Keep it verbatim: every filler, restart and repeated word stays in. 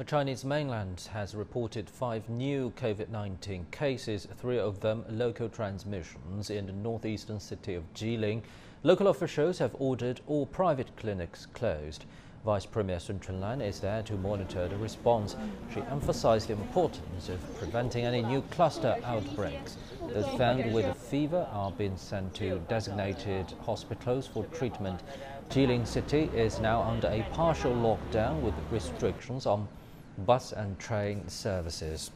The Chinese mainland has reported five new COVID nineteen cases, three of them local transmissions in the northeastern city of Jilin. Local officials have ordered all private clinics closed. Vice Premier Sun Chunlan is there to monitor the response. She emphasized the importance of preventing any new cluster outbreaks. Those found with a fever are being sent to designated hospitals for treatment. Jilin City is now under a partial lockdown with restrictions on bus and train services.